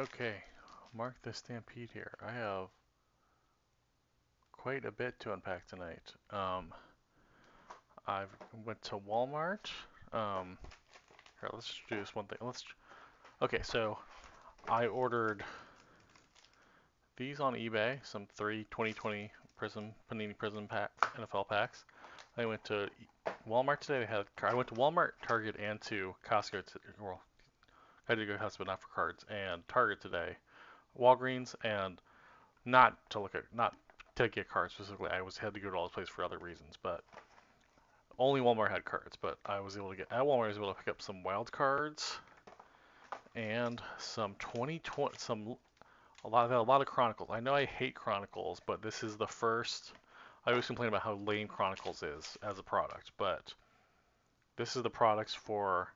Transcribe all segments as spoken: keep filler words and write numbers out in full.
Okay, mark the stampede here. I have quite a bit to unpack tonight. Um, I went to Walmart. Um, here, let's just do this one thing. Let's. Okay, so I ordered these on eBay. Some three twenty twenty Prism Panini Prizm pack N F L packs. I went to Walmart today. They had. I went to Walmart, Target, and to Costco. To, well, I did go to Costco, but not for cards. And Target today, Walgreens, and not to look at, not to get cards specifically. I was had to go to all those places for other reasons, but only Walmart had cards. But I was able to get at Walmart. I was able to pick up some Wild Cards and some twenty twenty, some a lot of a lot of Chronicles. I know I hate Chronicles, but this is the first. I always complain about how lame Chronicles is as a product, but this is the products for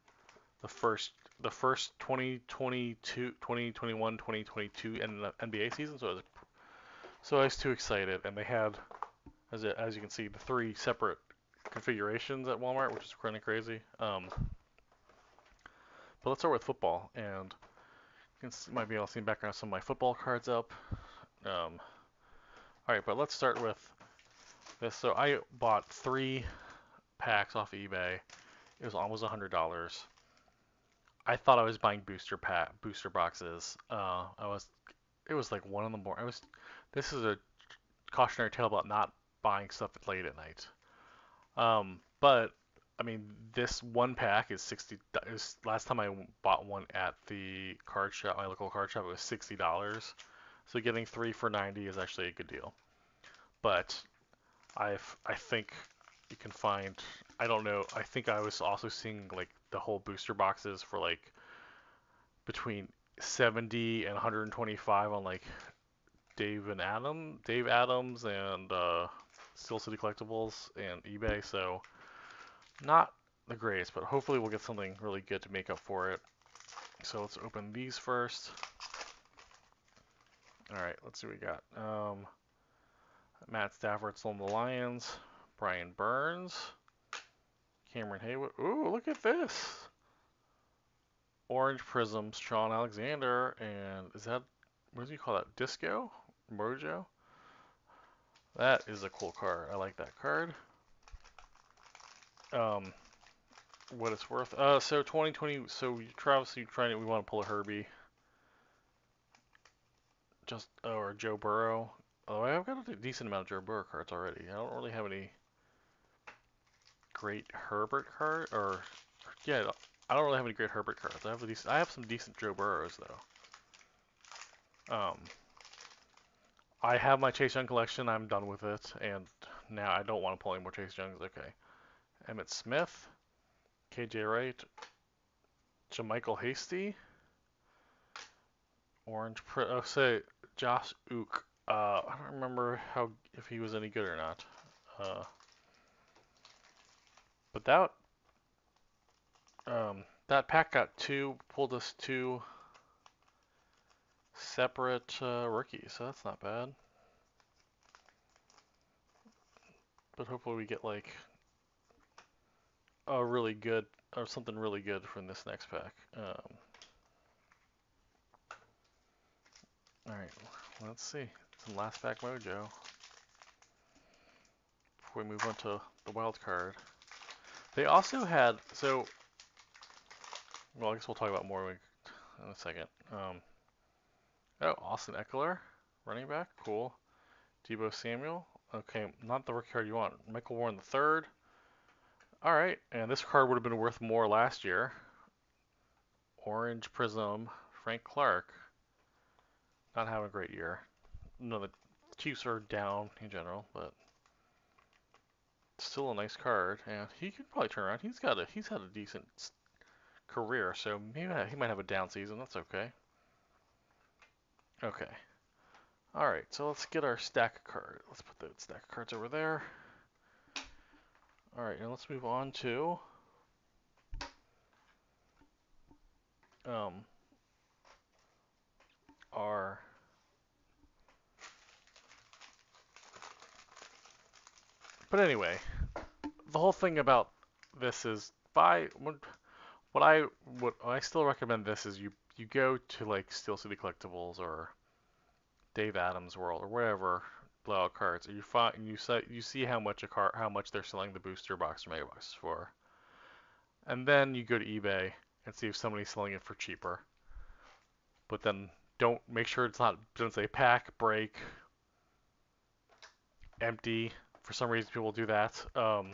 the first. The first twenty twenty-two, twenty twenty-one, twenty twenty-two and the N B A season, so I was, so I was too excited. And they had, as it, as you can see, the three separate configurations at Walmart, which is kind of crazy. Um, but let's start with football, and you can see, might be able to see in the background some of my football cards up. Um, all right, but let's start with this. So I bought three packs off of eBay. It was almost a hundred dollars. I thought I was buying booster pack booster boxes. Uh, I was, it was like one in the morning. I was, this is a cautionary tale about not buying stuff late at night. Um, but I mean, this one pack is sixty. Is, last time I bought one at the card shop, my local card shop, it was sixty dollars. So getting three for ninety is actually a good deal. But I've, I think you can find. I don't know. I think I was also seeing like the whole booster boxes for like between seventy and one hundred twenty-five on like Dave and Adam, Dave Adams, and uh, Steel City Collectibles and eBay. So not the greatest, but hopefully we'll get something really good to make up for it. So let's open these first. All right, let's see what we got. Um, Matt Stafford still in the Lions. Brian Burns. Cameron Haywood. Ooh, look at this. Orange Prisms, Sean Alexander, and is that, what do you call that? Disco? Mojo? That is a cool card. I like that card. Um, what it's worth. Uh, so twenty twenty, so Travis, you trying to, we want to pull a Herbie. Just, oh, or Joe Burrow. Oh, I've got a decent amount of Joe Burrow cards already. I don't really have any great Herbert card, or yeah, I don't really have any great Herbert cards. I have these. I have some decent Joe Burrows though. Um, I have my Chase Young collection. I'm done with it, and now I don't want to pull any more Chase Youngs. Okay, Emmitt Smith, K J Wright, Jamichael Hasty, Orange. Pri oh, say Josh Ook. Uh, I don't remember how if he was any good or not. Uh. But that um, that pack got two, pulled us two separate uh, rookies, so that's not bad. But hopefully we get like a really good, or something really good from this next pack. Um, all right, let's see. It's in last pack mojo. Before we move on to the wild card. They also had, so, well, I guess we'll talk about more in a second. Um, oh, Austin Eckler, running back, cool. Deebo Samuel, okay, not the rookie card you want. Michael Warren the third, all right, and this card would have been worth more last year. Orange Prism, Frank Clark, not having a great year. No, the Chiefs are down in general, but. Still a nice card, and he could probably turn around. He's got a he's had a decent career, so maybe he might have a down season. That's okay. Okay. All right, so let's get our stack of cards. Let's put the stack of cards over there. All right, and let's move on to um our. But anyway, the whole thing about this is buy. What I what I still recommend this is you you go to like Steel City Collectibles or Dave Adam's World or wherever, blowout cards, you find you see you see how much a card how much they're selling the booster box or mega box for, and then you go to eBay and see if somebody's selling it for cheaper. But then don't make sure it's not doesn't say pack, break, empty. For some reason, people do that. Um,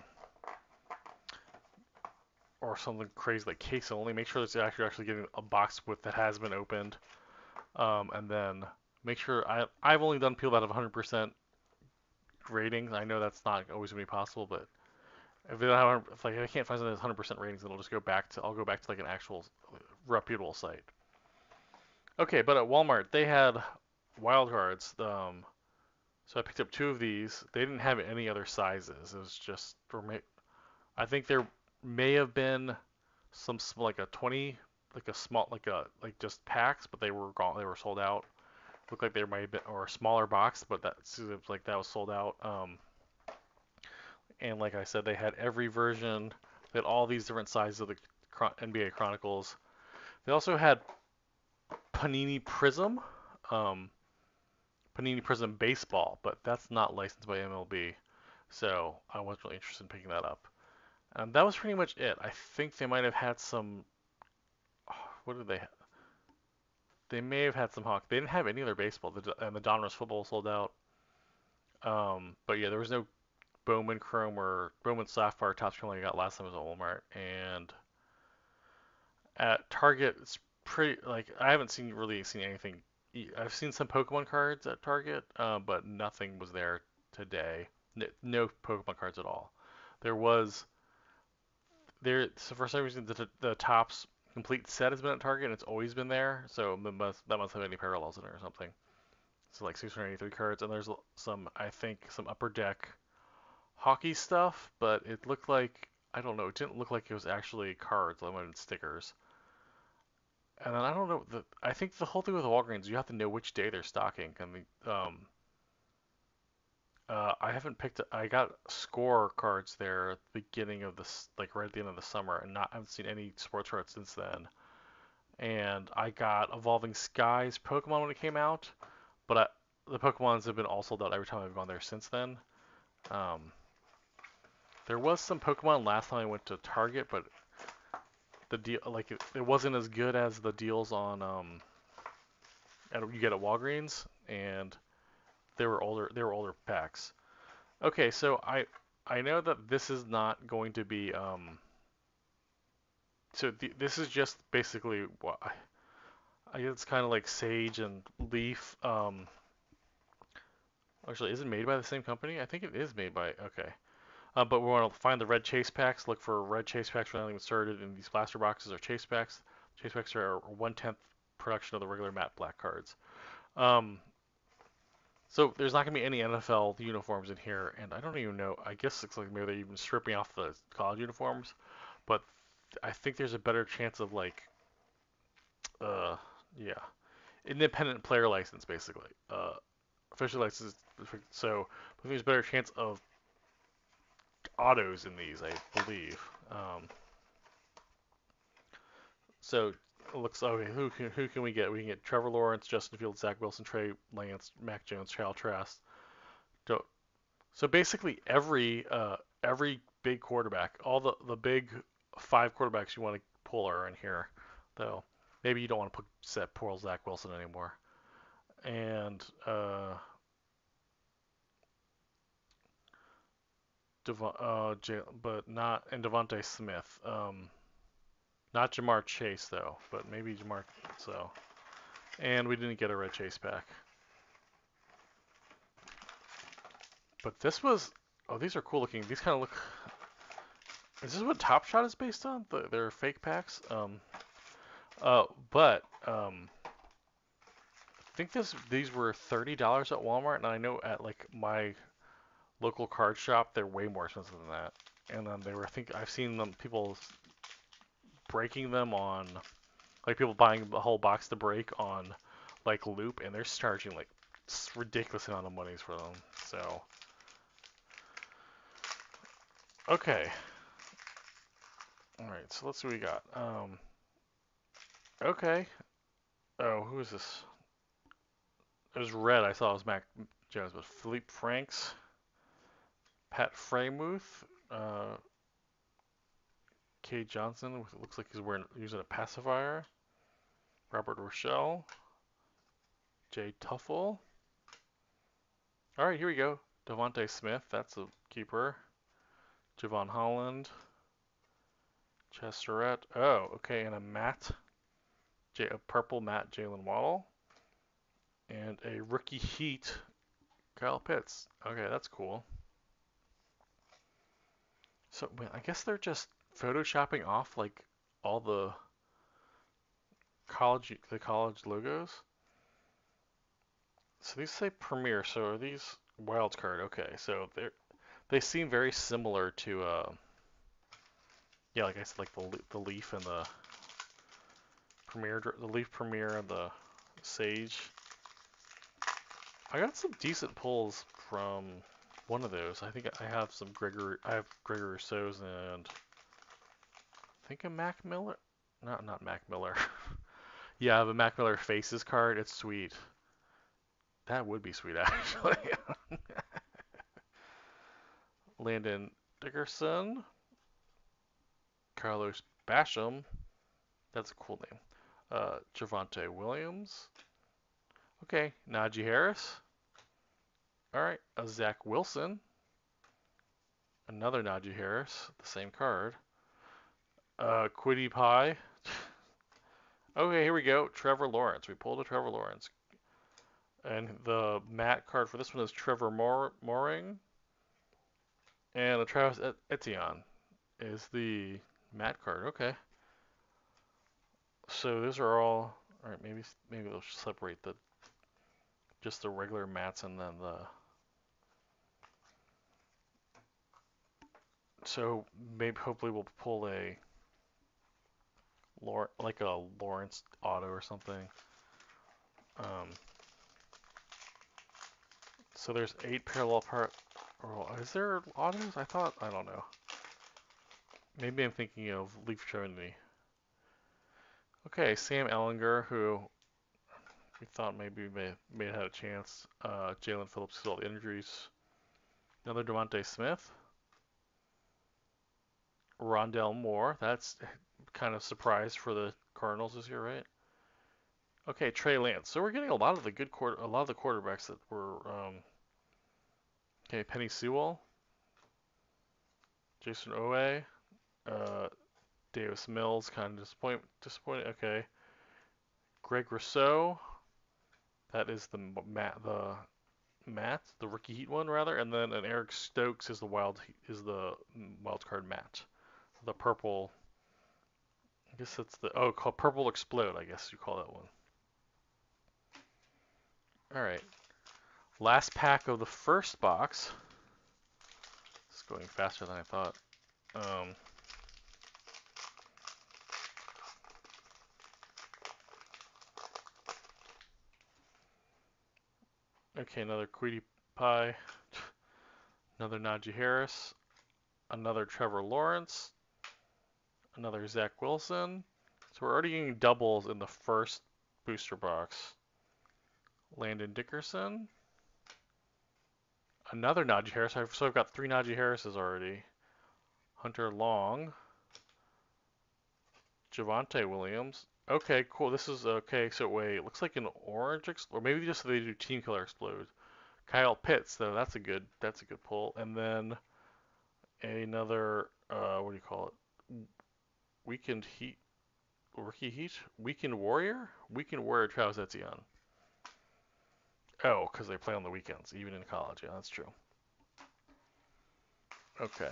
or something crazy like case only. Make sure that you're actually, actually getting a box with that has been opened. Um, and then make sure... I, I've only done people that have one hundred percent ratings. I know that's not always going to be possible, but if, they don't have, if, like, if I can't find something that's one hundred percent ratings, then I'll just go back to... I'll go back to like an actual reputable site. Okay, but at Walmart, they had Wild Cards. Um, so I picked up two of these. They didn't have any other sizes. It was just... I think they're... may have been some like a twenty like a small like a like just packs, but they were gone, they were sold out. Looked like there might have been, or a smaller box, but that seems like that was sold out. Um and like I said, they had every version, they had all these different sizes of the N B A Chronicles. They also had Panini Prizm, um Panini Prizm Baseball, but that's not licensed by M L B, so I wasn't really interested in picking that up. Um, that was pretty much it. I think they might have had some... Oh, what did they have? They may have had some Hawks. They didn't have any other baseball. The, and the Donruss football sold out. Um, but yeah, there was no Bowman Chrome or Bowman Sapphire Top Shot like I got last time. It was at Walmart. And at Target, it's pretty... Like, I haven't seen really seen anything... I've seen some Pokemon cards at Target, uh, but nothing was there today. No, no Pokemon cards at all. There was... There, so for some reason, the, the Topps complete set has been at Target, and it's always been there, so that must, that must have any parallels in it or something. So like six hundred eighty-three cards, and there's some, I think, some Upper Deck hockey stuff, but it looked like, I don't know, it didn't look like it was actually cards, let alone stickers. And then I don't know, the, I think the whole thing with the Walgreens, you have to know which day they're stocking. I mean, um, Uh, I haven't picked. I got score cards there at the beginning of this, like right at the end of the summer, and not I haven't seen any sports cards since then. And I got Evolving Skies Pokemon when it came out, but I, the Pokemons have been all sold out every time I've gone there since then. Um, there was some Pokemon last time I went to Target, but the deal, like it, it wasn't as good as the deals on um, at, you get at Walgreens and. They were older. They were older packs. Okay, so I I know that this is not going to be. Um, so th this is just basically what I, I guess it's kind of like Sage and Leaf. Um, actually, is it made by the same company? I think it is made by. Okay, uh, but we want to find the red chase packs. Look for red chase packs when anything was started in these blaster boxes or chase packs. Chase packs are one tenth production of the regular matte black cards. Um, So there's not going to be any N F L uniforms in here, and I don't even know, I guess it's like maybe they're even stripping off the college uniforms, but I think there's a better chance of like, uh, yeah, independent player license, basically. Uh, official license, so I think there's a better chance of autos in these, I believe. Um, so... It looks okay. Who can who can we get? We can get Trevor Lawrence, Justin Fields, Zach Wilson, Trey Lance, Mac Jones, Kyle Trask. So basically every uh, every big quarterback, all the the big five quarterbacks you want to pull are in here. Though maybe you don't want to put set poor Zach Wilson anymore. And uh, Devon, uh, but not and Devontae Smith. Um, Not Jamar Chase, though, but maybe Jamar, so. And we didn't get a red Chase pack. But this was, oh, these are cool looking. These kind of look, is this what Top Shot is based on? The, they're fake packs? Um, uh, but, um, I think this these were thirty dollars at Walmart, and I know at, like, my local card shop, they're way more expensive than that. And then they were, I think, I've seen them, people... breaking them on like people buying the whole box to break on like Loop, and they're charging like ridiculous amount of monies for them. So okay, all right, so let's see what we got. Um okay, Oh, who is this? It was red. I thought it was Mac Jones, but Philippe Franks, Pat Fremuth, uh, Kay Johnson. It looks like he's wearing using a pacifier. Robert Rochelle, Jay Tuffle. All right, here we go. Devontae Smith, that's a keeper. Javon Holland, Chesterette. Oh, okay, and a matte, J, a purple matte Jalen Waddle, and a rookie heat Kyle Pitts. Okay, that's cool. So I guess they're just photoshopping off like all the college the college logos. So these say Premiere. So are these Wild Card? Okay, so they they seem very similar to uh, yeah, like I said, like the the Leaf and the Premiere, the Leaf Premiere and the Sage. I got some decent pulls from one of those. I think I have some Gregory. I have Gregory Rousseau's and I think a Mac Miller. No, not Mac Miller. Yeah, I have a Mac Miller Faces card. It's sweet. That would be sweet, actually. Landon Dickerson. Carlos Basham. That's a cool name. Uh, Javonte Williams. Okay, Najee Harris. All right, a Zach Wilson. Another Najee Harris. The same card. Uh, Quiddy Pie. Okay, here we go. Trevor Lawrence. We pulled a Trevor Lawrence. And the matte card for this one is Trevor Moor Mooring. And the Travis Et Etienne is the matte card. Okay. So those are all. All right, maybe maybe they'll separate the just the regular mats and then the. So maybe hopefully we'll pull a. Like a Lawrence auto or something. Um. So there's eight parallel part. Oh, is there autos? I thought, I don't know. Maybe I'm thinking of Leaf Trinity. Okay, Sam Ellinger, who we thought maybe may, may have had a chance. Uh, Jalen Phillips with all the injuries. Another Devontae Smith. Rondell Moore. That's kind of surprise for the Cardinals this year, right? Okay, Trey Lance. So we're getting a lot of the good quarter, a lot of the quarterbacks that were. Um, Okay, Penny Sewell, Jason Owe, uh, Davis Mills, kind of disappoint, disappointed. Okay, Greg Rousseau, that is the Matt, the Matt, the rookie heat one rather, and then an Eric Stokes is the wild is the wild card Matt, the purple. I guess that's the oh, called purple explode. I guess you call that one. All right. Last pack of the first box. It's going faster than I thought. Um, okay, another Quiddy Pie. Another Najee Harris. Another Trevor Lawrence. Another Zach Wilson. So we're already getting doubles in the first booster box. Landon Dickerson. Another Najee Harris. I've, so I've got three Najee Harrises already. Hunter Long. Javonte Williams. Okay, cool. This is okay. So wait, it looks like an orange, or maybe just they do team color explode. Kyle Pitts, though. That's a good. That's a good pull. And then another. Uh, what do you call it? Weekend Heat. Rookie Heat. Weekend Warrior. Weekend Warrior. Travis Etienne. Oh, because they play on the weekends, even in college. Yeah, that's true. Okay.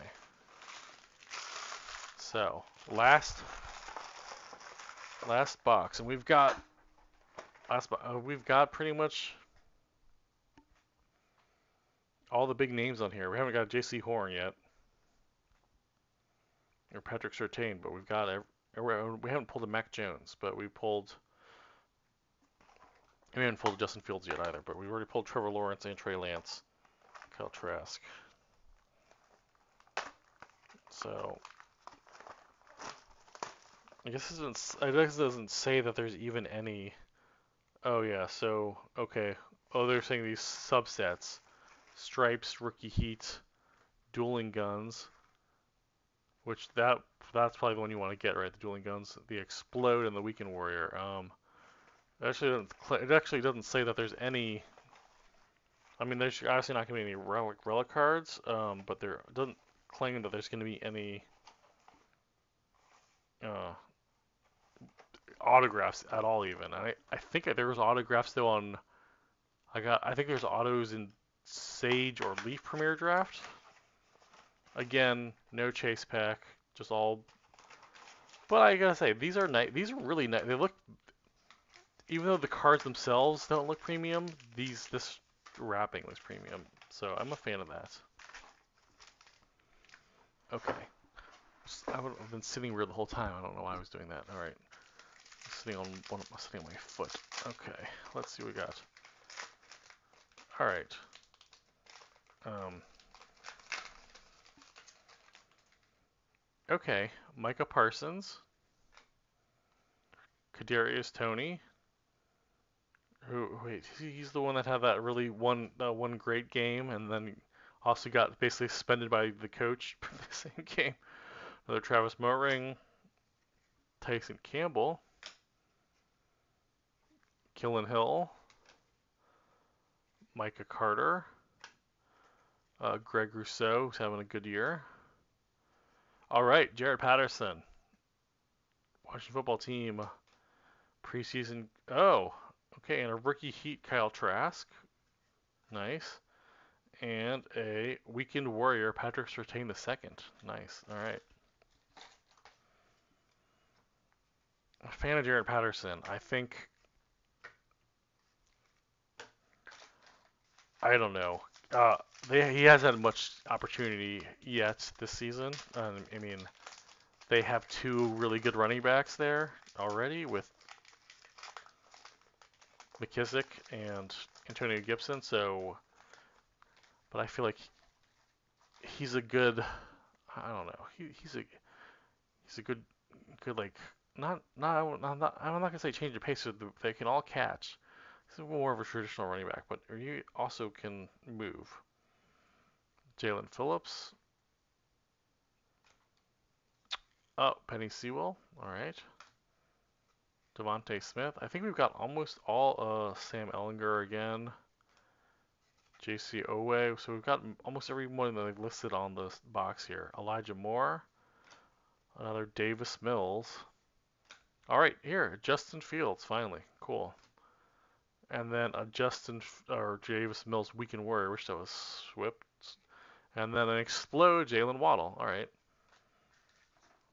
So, last last box, and we've got last bo uh, we've got pretty much all the big names on here. We haven't got J C Horn yet or Patrick Surtain, but we've got every, we haven't pulled a Mac Jones, but we pulled. We haven't pulled Justin Fields yet either, but we've already pulled Trevor Lawrence and Trey Lance. Kyle Trask. So, I guess it doesn't, I guess it doesn't say that there's even any Oh, yeah. So, okay. Oh, they're saying these subsets. Stripes, Rookie Heat, Dueling Guns. Which, that that's probably the one you want to get, right? The Dueling Guns. The Explode and the Weekend Warrior. Um, it, actually doesn't, it actually doesn't say that there's any... I mean, there's obviously not going to be any relic, relic cards, um, but there doesn't claim that there's going to be any uh, autographs at all, even. I, I think there was autographs, though, on... I got. I think there's autos in Sage or Leaf Premiere Draft. Again, no chase pack, just all... But I gotta say, these are nice. These are really nice. They look... Even though the cards themselves don't look premium, these... this. Wrapping was premium, so I'm a fan of that. Okay. I would have been sitting weird the whole time. I don't know why I was doing that. All right. I'm sitting on one of my, sitting on my foot. Okay. Let's see what we got. All right. Um. Okay. Micah Parsons. Kadarius Toney. Who, wait, he's the one that had that really one uh, one great game, and then also got basically suspended by the coach for the same game. Another Travis Moehring, Tyson Campbell, Killen Hill, Micah Carter, uh, Greg Rousseau, who's having a good year. All right, Jaret Patterson, Washington Football Team, preseason. Oh. Okay, and a Rookie Heat Kyle Trask. Nice. And a Weekend Warrior Patrick Surtain the second. Nice. All right. A fan of Jaret Patterson. I think... I don't know. Uh, they, he hasn't had much opportunity yet this season. Um, I mean, they have two really good running backs there already with McKissick and Antonio Gibson, so, but I feel like he's a good, I don't know, he, he's a, he's a good, good, like, not, not, I'm not, I'm not gonna say change of pace, so they can all catch. He's more of a traditional running back, but he also can move. Jalen Phillips. Oh, Penny Sewell, all right. Devontae Smith. I think we've got almost all uh, Sam Ehlinger again. J C Owe. So we've got almost every one that they've listed on this box here. Elijah Moore. Another Davis Mills. All right, here. Justin Fields, finally. Cool. And then a Justin or Davis Mills Weekend Warrior, which that was swipped. And then an Explode Jalen Waddle. All right.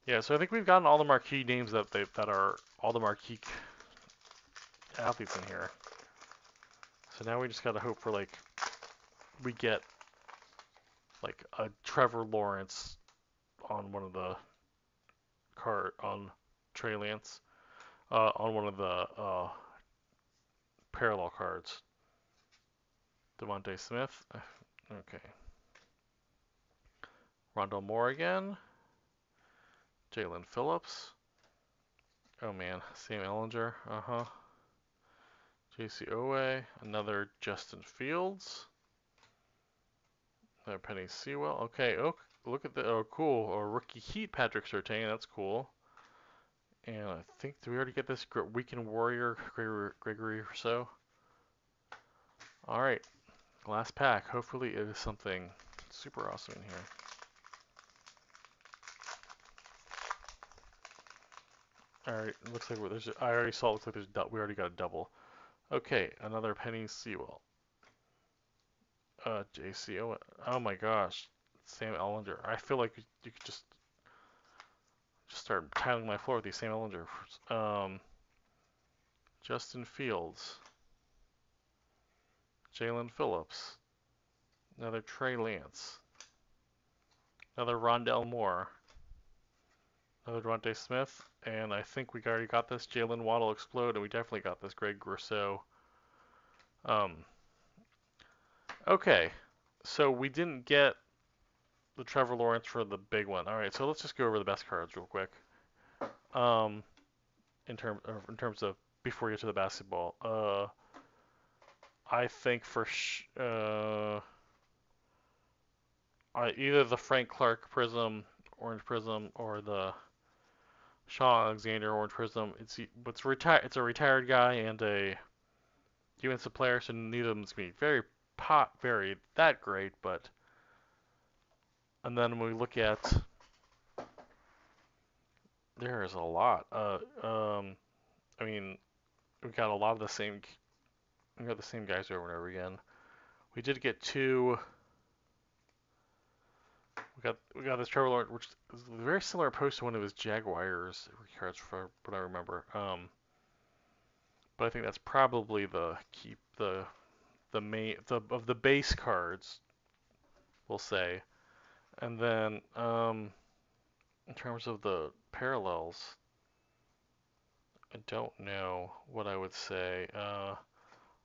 Yeah, so I think we've gotten all the marquee names that they that are all the marquee athletes in here. So now we just gotta hope for like we get like a Trevor Lawrence on one of the card on Trey Lance uh, on one of the uh, parallel cards. Devontae Smith, okay. Rondale Moore again. Jalen Phillips. Oh man, Sam Ehlinger. Uh-huh. J C Owe. Another Justin Fields. Another Penny Sewell. Okay, oh, look at the... Oh, cool. Oh, Rookie Heat Patrick Surtain. That's cool. And I think... Did we already get this Weekend Warrior Gregory, Gregory or so? Alright. Last pack. Hopefully it is something super awesome in here. Alright, looks like there's. I already saw. It looks like there's. We already got a double. Okay, another Penny Sewell. Uh, J C Owen. Oh my gosh, Sam Ehlinger. I feel like you, you could just just start tiling my floor with these Sam Ehlinger. Um, Justin Fields. Jalen Phillips. Another Trey Lance. Another Rondale Moore. Another Devontae Smith, and I think we already got this Jalen Waddle Explode, and we definitely got this Greg Rousseau. Um. Okay, so we didn't get the Trevor Lawrence for the big one. All right, so let's just go over the best cards real quick. Um, in terms in terms of before you get to the basketball. Uh, I think for sh uh, I, either the Frank Clark Prism, Orange Prism, or the Sean Alexander Orange Prism. It's it's retired. It's a retired guy and a defensive player, so neither of them's gonna be very pot, very that great. But and then when we look at, there is a lot. Uh, um, I mean, we got a lot of the same. We got the same guys over and over again. We did get two. We got we got this Trevor Lawrence, which is a very similar post to one of his Jaguars cards, for what I remember. Um, but I think that's probably the keep the the main the of the base cards, we'll say. And then um, in terms of the parallels, I don't know what I would say. Uh,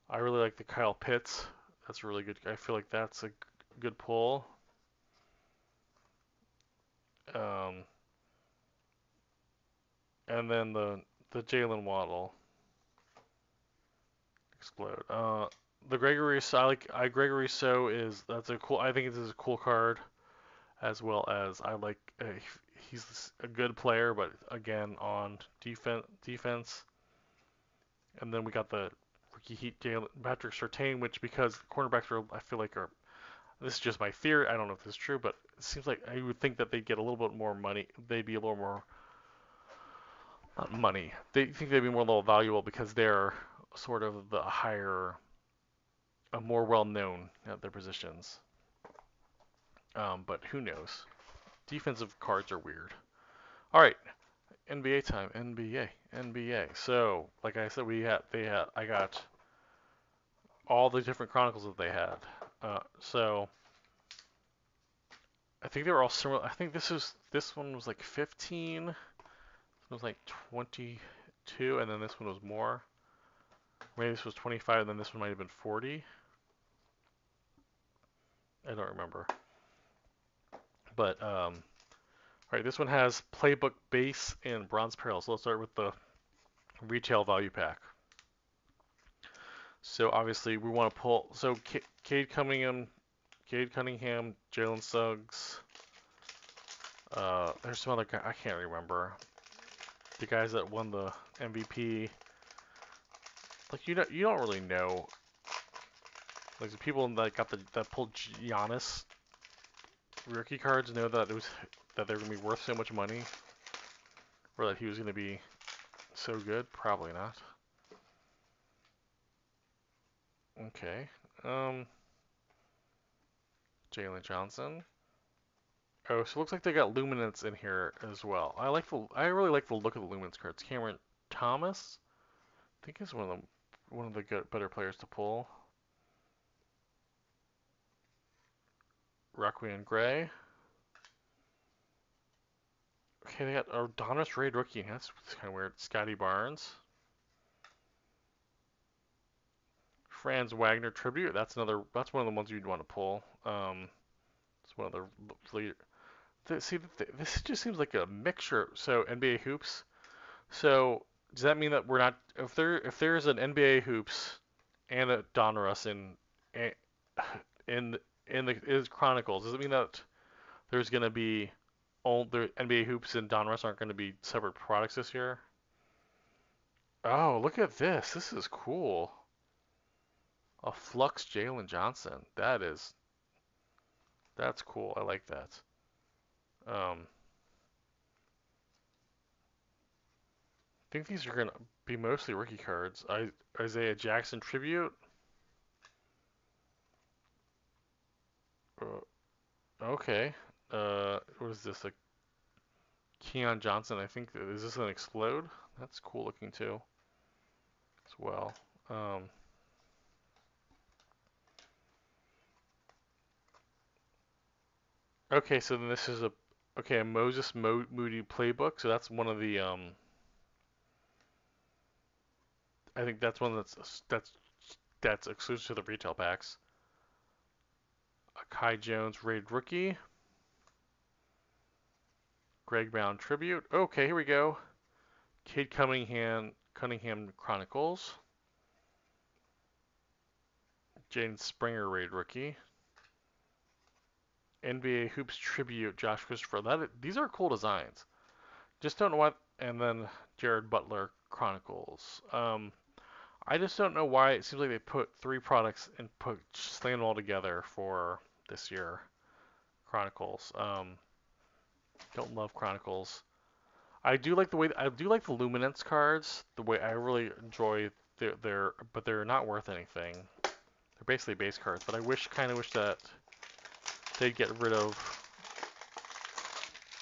I really like the Kyle Pitts. That's a really good. I feel like that's a good pull. Um, and then the the Jalen Waddle explode. Uh, the Gregory So I like I Gregory So is that's a cool. I think this is a cool card, as well as I like uh, he's a good player, but again on defense defense. And then we got the rookie Heat Jalen Patrick Surtain, which because the cornerbacks are I feel like are. This is just my theory. I don't know if this is true, but it seems like I would think that they'd get a little bit more money. They'd be a little more not money. They think they'd be more a little valuable because they're sort of the higher, a more well-known at their positions. Um, but who knows? Defensive cards are weird. All right, N B A time. N B A, N B A. So, like I said, we had they had. I got all the different Chronicles that they had. Uh, so I think they were all similar. I think this is this one was like fifteen, this one was like twenty-two, and then this one was more. Maybe this was twenty-five, and then this one might have been forty. I don't remember. But um, all right, this one has playbook base and bronze parallel. So let's start with the retail value pack. So obviously we want to pull. So C Cade Cunningham, Cade Cunningham, Jalen Suggs. Uh, there's some other guy I can't remember. The guys that won the M V P. Like you don't you don't really know. Like the people that got the that pulled Giannis rookie cards know that it was that they're gonna be worth so much money, or that he was gonna be so good. Probably not. Okay, um, Jalen Johnson. Oh, so it looks like they got Luminance in here as well. I like the, I really like the look of the Luminance cards. Cameron Thomas, I think is one of the, one of the good, better players to pull. Raquan Gray. Okay, they got a Donruss Raid rookie. That's kind of weird. Scotty Barnes. Franz Wagner tribute. That's another. That's one of the ones you'd want to pull. Um, it's one of the leader. The, see, the, this just seems like a mixture. So N B A Hoops. So does that mean that we're not? If there, if there is an N B A Hoops and a Donruss in in in the is Chronicles, does it mean that there's gonna be all the N B A Hoops and Donruss aren't gonna be separate products this year? Oh, look at this. This is cool. A Flux Jalen Johnson. That is, that's cool. I like that. Um, I think these are going to be mostly rookie cards. I, Isaiah Jackson tribute. Uh, okay. Uh, what is this? A Keon Johnson. I think, is this an explode? That's cool looking too. As well. Um, Okay, so then this is a okay a Moses Mo Moody playbook. So that's one of the um. I think that's one that's that's that's exclusive to the retail packs. A Kai Jones Raid rookie. Greg Brown tribute. Okay, here we go. Cade Cunningham Cunningham Chronicles. Jaden Springer Raid Rookie. N B A Hoops Tribute, Josh Christopher. That, these are cool designs. Just don't know what... And then Jared Butler Chronicles. Um, I just don't know why it seems like they put three products and put slam them all together for this year. Chronicles. Um, don't love Chronicles. I do like the way I do like the Luminance cards. The way I really enjoy their their, but they're not worth anything. They're basically base cards. But I wish, kind of wish that they'd get rid of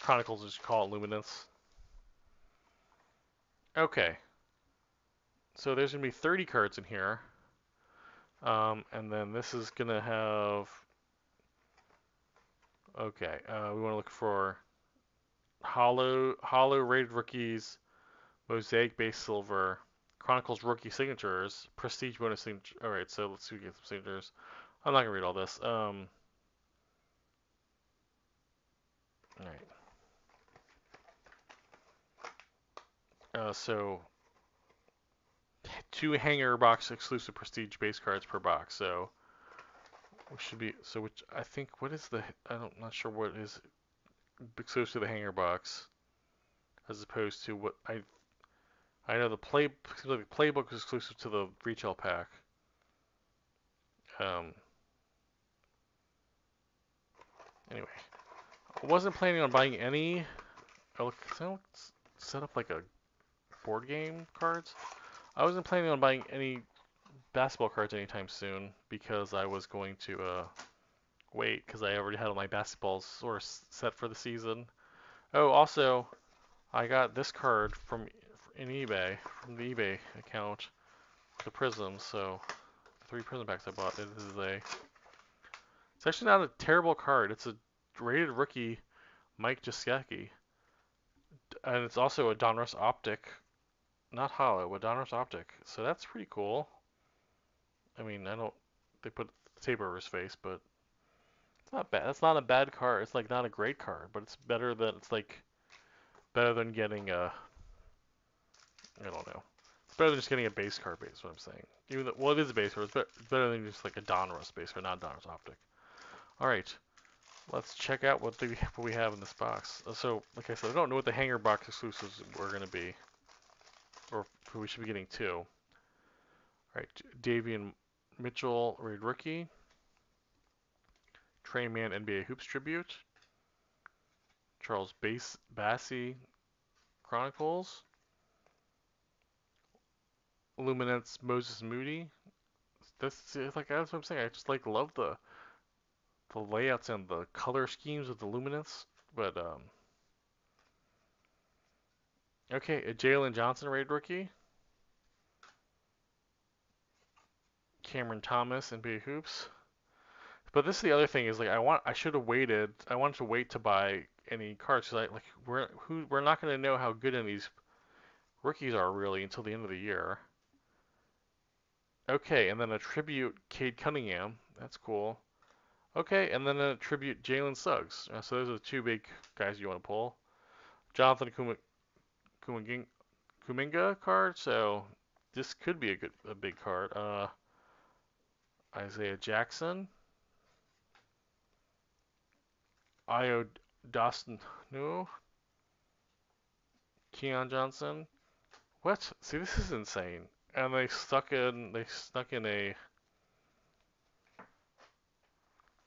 Chronicles and just call it Luminance. Okay, so there's going to be thirty cards in here, um, and then this is going to have, okay, uh, we want to look for Hollow, Hollow Rated Rookies, Mosaic Base Silver, Chronicles Rookie Signatures, Prestige Bonus Signature. Alright, so let's see if we get some signatures. I'm not going to read all this. Um, Alright. Uh, so, two hanger box exclusive prestige base cards per box. So, which should be so. Which I think. What is the? I don't. I'm not sure what is exclusive to the hanger box, as opposed to what I. I know the play the playbook is exclusive to the retail pack. Um. Anyway, I wasn't planning on buying any. I look. I don't set up like a. Board game cards. I wasn't planning on buying any basketball cards anytime soon because I was going to uh, wait because I already had all my basketballs sort of set for the season. Oh, also, I got this card from in eBay from the eBay account, the Prism. So the three Prism packs I bought. This is a. It's actually not a terrible card. It's a rated rookie, Mike Gesicki, and it's also a Donruss Optic. Not hollow, but Donruss Optic. So that's pretty cool. I mean, I don't... They put the tape over his face, but... It's not bad. That's not a bad card. It's, like, not a great card, but it's better than... It's, like... Better than getting a... I don't know. It's better than just getting a base card base, is what I'm saying. Even though... Well, it is a base card. It's better than just, like, a Donruss base card, not Donruss Optic. Alright. Let's check out what, the, what we have in this box. So, like I said, I don't know what the hanger box exclusives were going to be. Or we should be getting two. Alright, Davian Mitchell, Raid Rookie. Trey Mann, N B A Hoops Tribute. Charles Bass, Bassey, Chronicles. Luminance, Moses Moody. That's, it's like, that's what I'm saying. I just like love the the layouts and the color schemes of the Luminance. But, um... okay, a Jalen Johnson Raid Rookie. Cameron Thomas, N B A Hoops. But this is the other thing is like I want I should have waited. I wanted to wait to buy any cards because I like we're who we're not gonna know how good any of these rookies are really until the end of the year. Okay, and then a tribute Cade Cunningham. That's cool. Okay, and then a tribute Jalen Suggs. Uh, so those are the two big guys you want to pull. Jonathan Kuminga. Kuminga card, so this could be a good, a big card. Uh, Isaiah Jackson, Io Dawson, no, Keon Johnson. What? See, this is insane. And they stuck in, they stuck in a,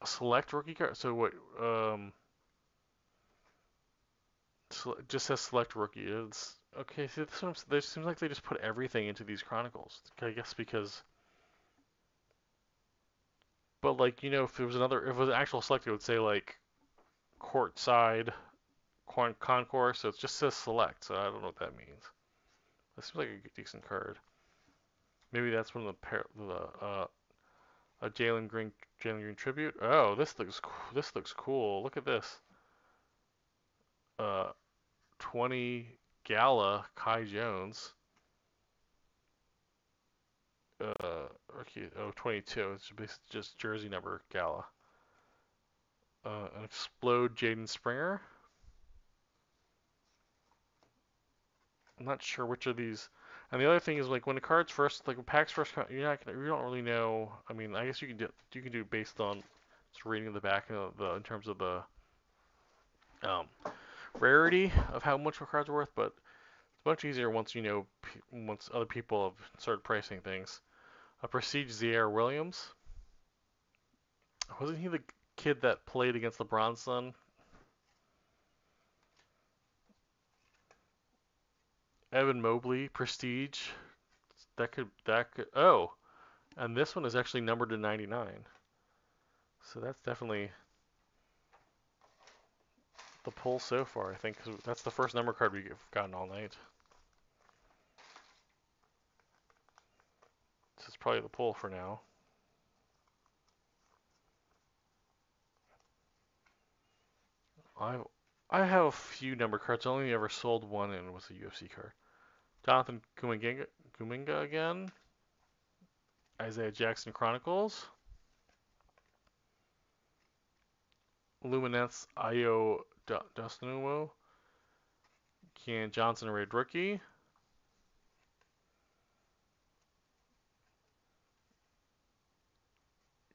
a select rookie card. So what? Um. Just says select rookie. It's, okay, see, this one, it seems like they just put everything into these Chronicles. I guess because... But, like, you know, if there was another... If it was an actual select, it would say, like, courtside, con concourse. So it just says select, so I don't know what that means. That seems like a decent card. Maybe that's one of the... Par the uh, a Jalen Green, Jalen Green tribute. Oh, this looks, this looks cool. Look at this. Uh... twenty Gala Kai Jones. Uh, rookie, oh, twenty-two. It's just jersey number Gala. Uh, an explode Jaden Springer. I'm not sure which of these. And the other thing is, like, when the cards first, like, when packs first come, you're not gonna, you don't really know. I mean, I guess you can do, you can do it based on just reading the back of the, in terms of the um, rarity of how much a card's worth, but it's much easier once you know, once other people have started pricing things. A Prestige Ziaire Williams. Wasn't he the kid that played against LeBron's son? Evan Mobley, Prestige. That could, that could, oh. And this one is actually numbered to ninety-nine. So that's definitely the pull so far, I think. Cause that's the first number card we've gotten all night. This is probably the pull for now. I I have a few number cards. I only ever sold one, and it was a U F C card. Jonathan Kuminga, Kuminga again. Isaiah Jackson Chronicles. Luminance Ayo Dasunuwo. Keon Johnson Raid Rookie.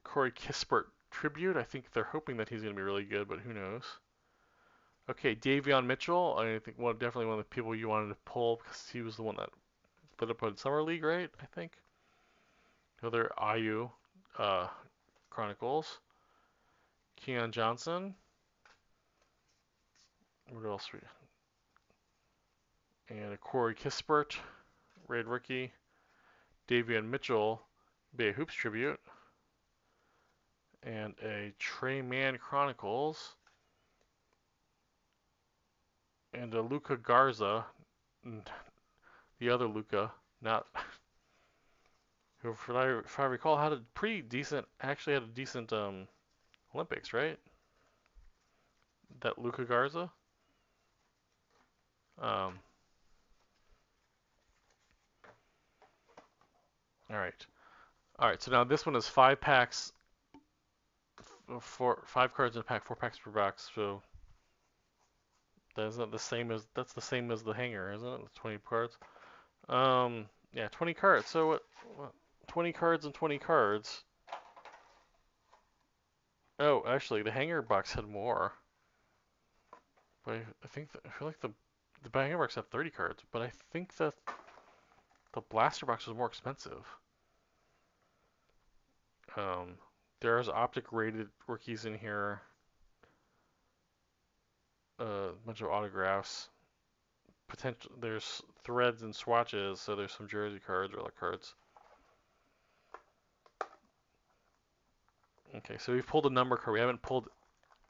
Corey Kispert Tribute. I think they're hoping that he's going to be really good, but who knows. Okay, Davion Mitchell, I think well, definitely one of the people you wanted to pull because he was the one that put up on Summer League, right? I think. Another I U uh, Chronicles. Keon Johnson. What else we got? And a Corey Kispert, Raid Rookie. Davion Mitchell, N B A Hoops Tribute. And a Trey Mann Chronicles. And a Luka Garza, and the other Luka, not who, if I, if I recall, had a pretty decent, actually had a decent um, Olympics, right? That Luka Garza. Um. All right, all right. So now this one is five packs, four, five cards in a pack, four packs per box. So. That's not the same as that's the same as the hanger, isn't it? twenty cards. Um, yeah, twenty cards. So what, what? twenty cards and twenty cards. Oh, actually, the hanger box had more. But I, I think the, I feel like the the hanger box had thirty cards, but I think that the blaster box was more expensive. Um, there's Optic rated rookies in here. Uh, a bunch of autographs. Potential. There's threads and swatches, so there's some jersey cards or like cards. Okay, so we've pulled a number card. We haven't pulled,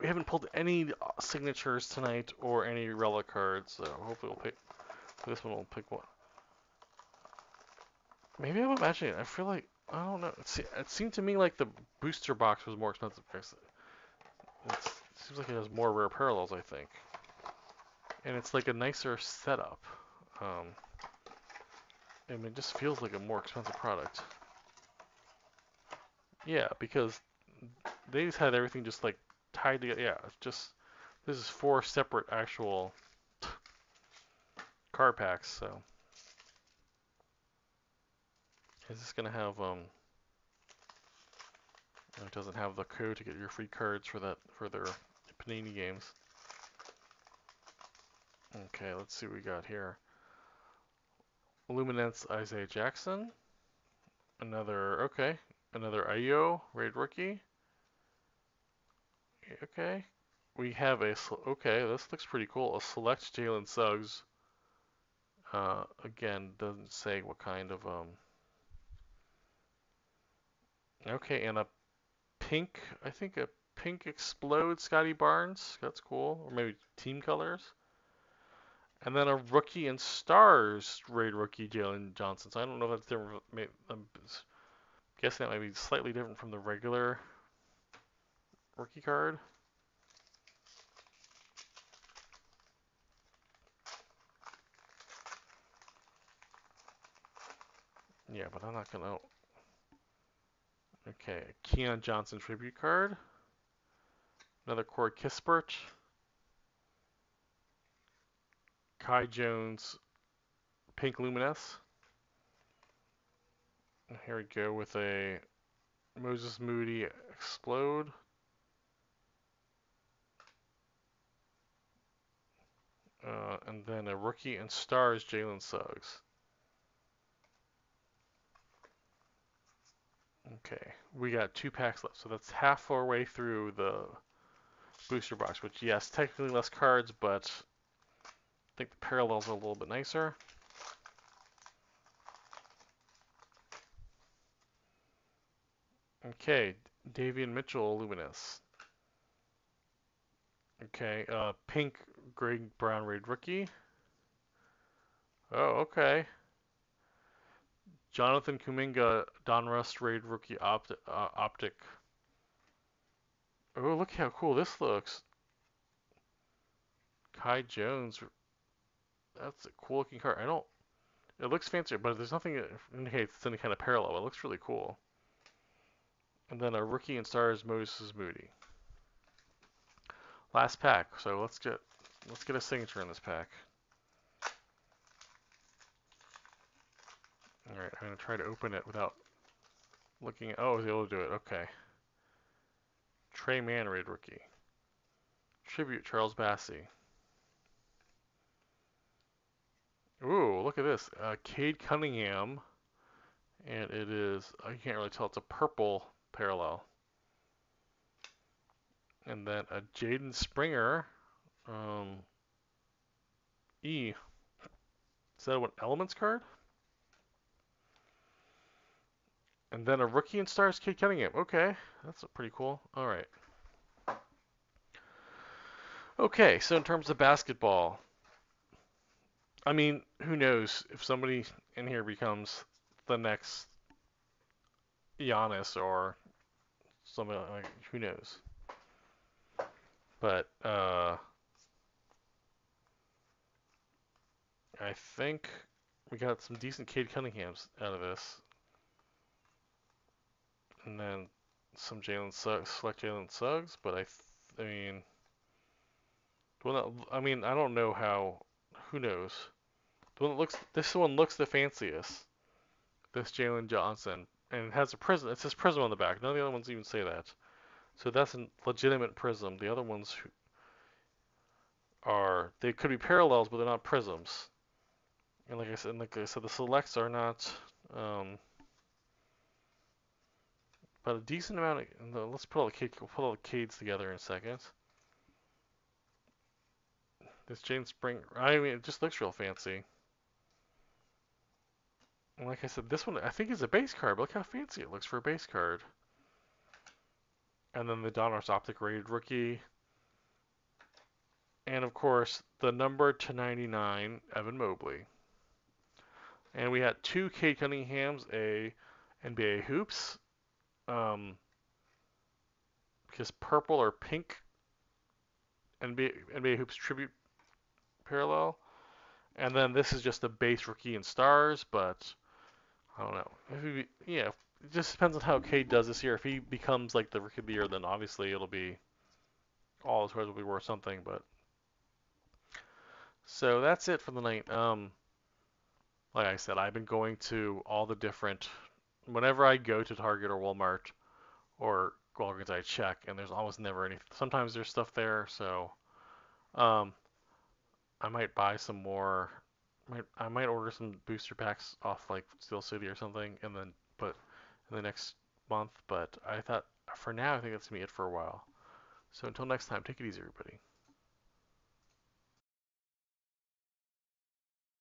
we haven't pulled any signatures tonight or any relic cards. So hopefully we'll pick. This one we'll pick one. Maybe I'm imagining it. I feel like I don't know. It, se it seemed to me like the booster box was more expensive. It's, seems like it has more rare parallels, I think. And it's like a nicer setup. Um, and it just feels like a more expensive product. Yeah, because they just had everything just like tied together. Yeah, it's just, this is four separate actual card packs, so. Is this gonna have, um, it doesn't have the code to get your free cards for that for their Panini games. Okay, let's see what we got here. Luminance Isaiah Jackson. Another okay. Another I O Raid Rookie. Okay. We have a okay, this looks pretty cool. A Select Jalen Suggs. Uh again, doesn't say what kind of um okay, and a pink, I think a pink Explode Scotty Barnes. That's cool. Or maybe team colors. And then a Rookie and Stars Raid Rookie Jalen Johnson. So I don't know if that's different. Maybe, I'm guessing that might be slightly different from the regular rookie card. Yeah, but I'm not going to... Okay, Keon Johnson Tribute card. Another Corey Kispert. Kai Jones, Pink Luminous. Here we go with a Moses Moody Explode. Uh, and then a rookie and stars, Jalen Suggs. Okay, we got two packs left. So that's half our way through the booster box, which, yes, technically less cards, but I think the parallels are a little bit nicer. Okay, Davion Mitchell, Luminance. Okay, uh, pink Greg Brown Raid rookie. Oh, okay. Jonathan Kuminga, Donruss Raid rookie opt uh, optic. Oh, look how cool this looks. Kai Jones. That's a cool looking card. I don't. It looks fancier, but there's nothing that indicates it's any kind of parallel. It looks really cool. And then a rookie and stars, Moses Moody. Last pack, so let's get let's get a signature in this pack. All right, I'm gonna try to open it without looking. At, oh, I was able to do it. Okay. Trey Mann, Raid rookie. Tribute, Charles Bassey. Ooh, look at this. Uh, Cade Cunningham, and it is. I can't really tell. It's a purple parallel. And then a Jaden Springer, um, E. Is that an Elements card? And then a rookie and stars, Cade Cunningham. Okay, that's pretty cool. All right. Okay, so in terms of basketball, I mean, who knows if somebody in here becomes the next Giannis or somebody like, who knows? But uh, I think we got some decent Cade Cunninghams out of this. And then some Jalen Suggs, select Jalen Suggs, but I, th I mean, well, not, I mean, I don't know how, who knows? The one that looks, this one looks the fanciest. This Jalen Johnson, and it has a prism. It says Prism on the back. None of the other ones even say that. So that's a legitimate prism. The other ones are, they could be parallels, but they're not prisms. And like I said, like I said, the selects are not. Um, But a decent amount of, let's put all the Cade, we'll put all the Cades together in a second. This Jane Spring, I mean, it just looks real fancy. And like I said, this one I think is a base card, but look how fancy it looks for a base card. And then the Donruss Optic Raid rookie. And of course, the number two ninety-nine, Evan Mobley. And we had two Cade Cunninghams, a N B A Hoops. Um, because purple or pink N B A, N B A Hoops Tribute parallel. And then this is just a base rookie and stars, but I don't know. If he, yeah, it just depends on how Cade does this year. If he becomes like the rookie of the year, then obviously it'll be, all his cards will be worth something, but. So that's it for the night. Um, like I said, I've been going to all the different. Whenever I go to Target or Walmart or Walgreens, I check, and there's almost never anything. Sometimes there's stuff there, so um, I might buy some more. Might, I might order some booster packs off like Steel City or something, and then but in the next month. But I thought for now, I think that's gonna be it for a while. So until next time, take it easy, everybody.